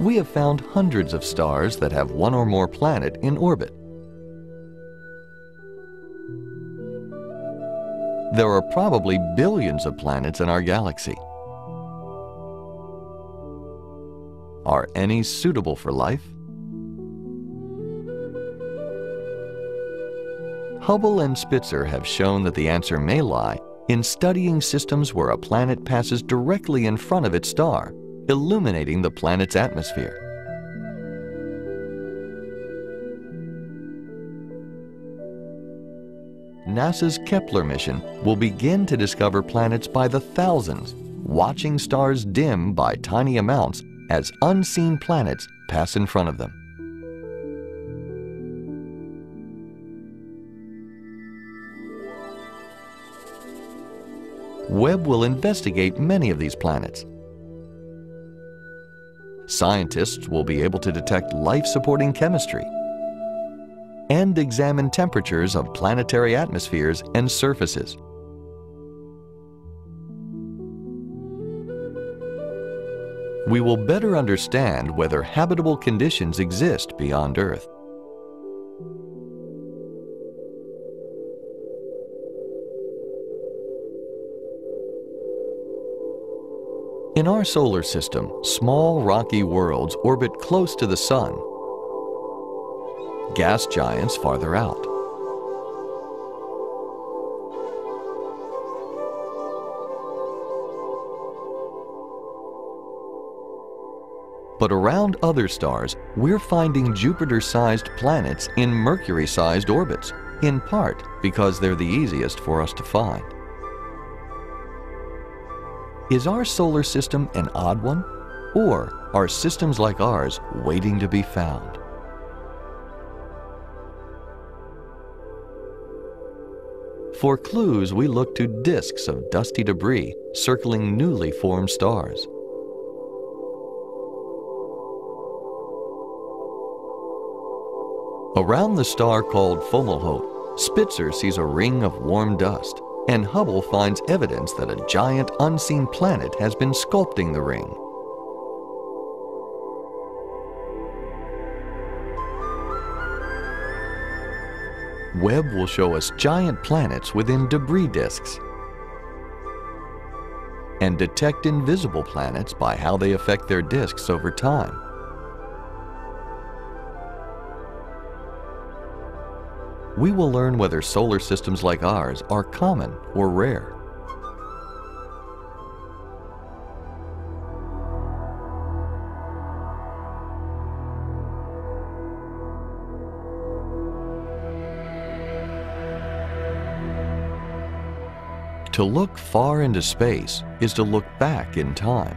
we have found hundreds of stars that have one or more planet in orbit. There are probably billions of planets in our galaxy. Are any suitable for life? Hubble and Spitzer have shown that the answer may lie in studying systems where a planet passes directly in front of its star, illuminating the planet's atmosphere. NASA's Kepler mission will begin to discover planets by the thousands, watching stars dim by tiny amounts as unseen planets pass in front of them. Webb will investigate many of these planets. Scientists will be able to detect life-supporting chemistry and examine temperatures of planetary atmospheres and surfaces. We will better understand whether habitable conditions exist beyond Earth. In our solar system, small rocky worlds orbit close to the Sun, gas giants farther out. But around other stars, we're finding Jupiter-sized planets in Mercury-sized orbits, in part because they're the easiest for us to find. Is our solar system an odd one? Or are systems like ours waiting to be found? For clues, we look to disks of dusty debris circling newly formed stars. Around the star called Fomalhaut, Spitzer sees a ring of warm dust, and Hubble finds evidence that a giant unseen planet has been sculpting the ring. Webb will show us giant planets within debris disks and detect invisible planets by how they affect their disks over time. We will learn whether solar systems like ours are common or rare. To look far into space is to look back in time.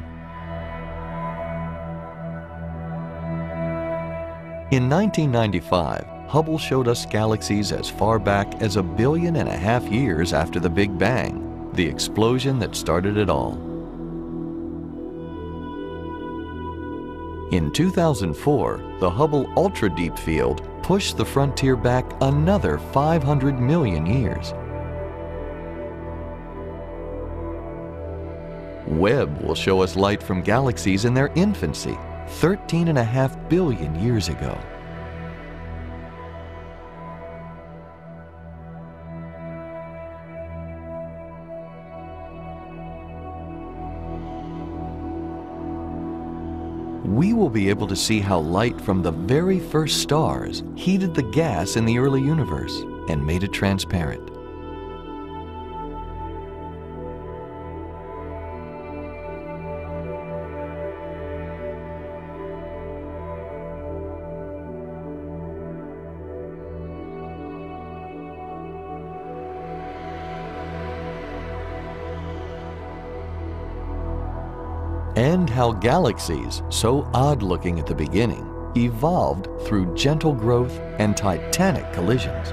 In 1995, Hubble showed us galaxies as far back as 1.5 billion years after the Big Bang, the explosion that started it all. In 2004, the Hubble Ultra Deep Field pushed the frontier back another 500 million years. Webb will show us light from galaxies in their infancy, 13.5 billion years ago. We will be able to see how light from the very first stars heated the gas in the early universe and made it transparent. And how galaxies, so odd-looking at the beginning, evolved through gentle growth and titanic collisions.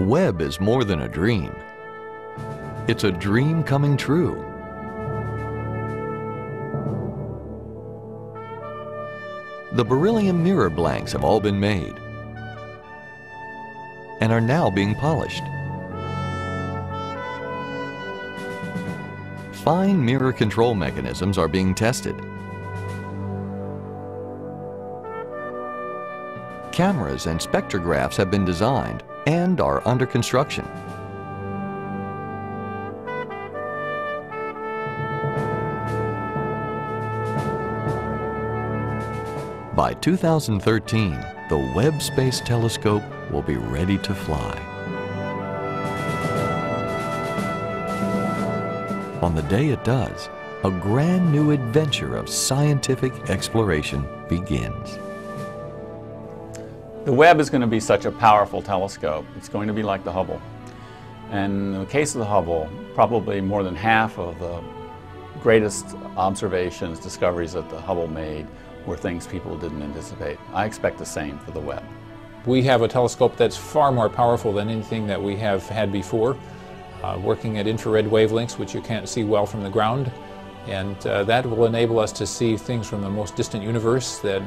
Webb is more than a dream. It's a dream coming true. The beryllium mirror blanks have all been made and are now being polished. Fine mirror control mechanisms are being tested. Cameras and spectrographs have been designed and are under construction. By 2013, the Webb Space Telescope will be ready to fly. On the day it does, a grand new adventure of scientific exploration begins. The Webb is going to be such a powerful telescope. It's going to be like the Hubble. And in the case of the Hubble, probably more than half of the greatest observations, discoveries that the Hubble made were things people didn't anticipate. I expect the same for the Webb. We have a telescope that's far more powerful than anything that we have had before, working at infrared wavelengths, which you can't see well from the ground. And that will enable us to see things from the most distant universe that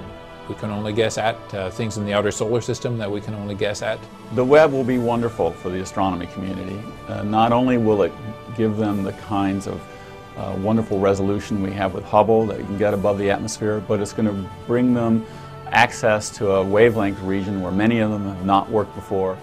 we can only guess at, things in the outer solar system that we can only guess at. The Webb will be wonderful for the astronomy community. Not only will it give them the kinds of wonderful resolution we have with Hubble that you can get above the atmosphere, but it's going to bring them access to a wavelength region where many of them have not worked before.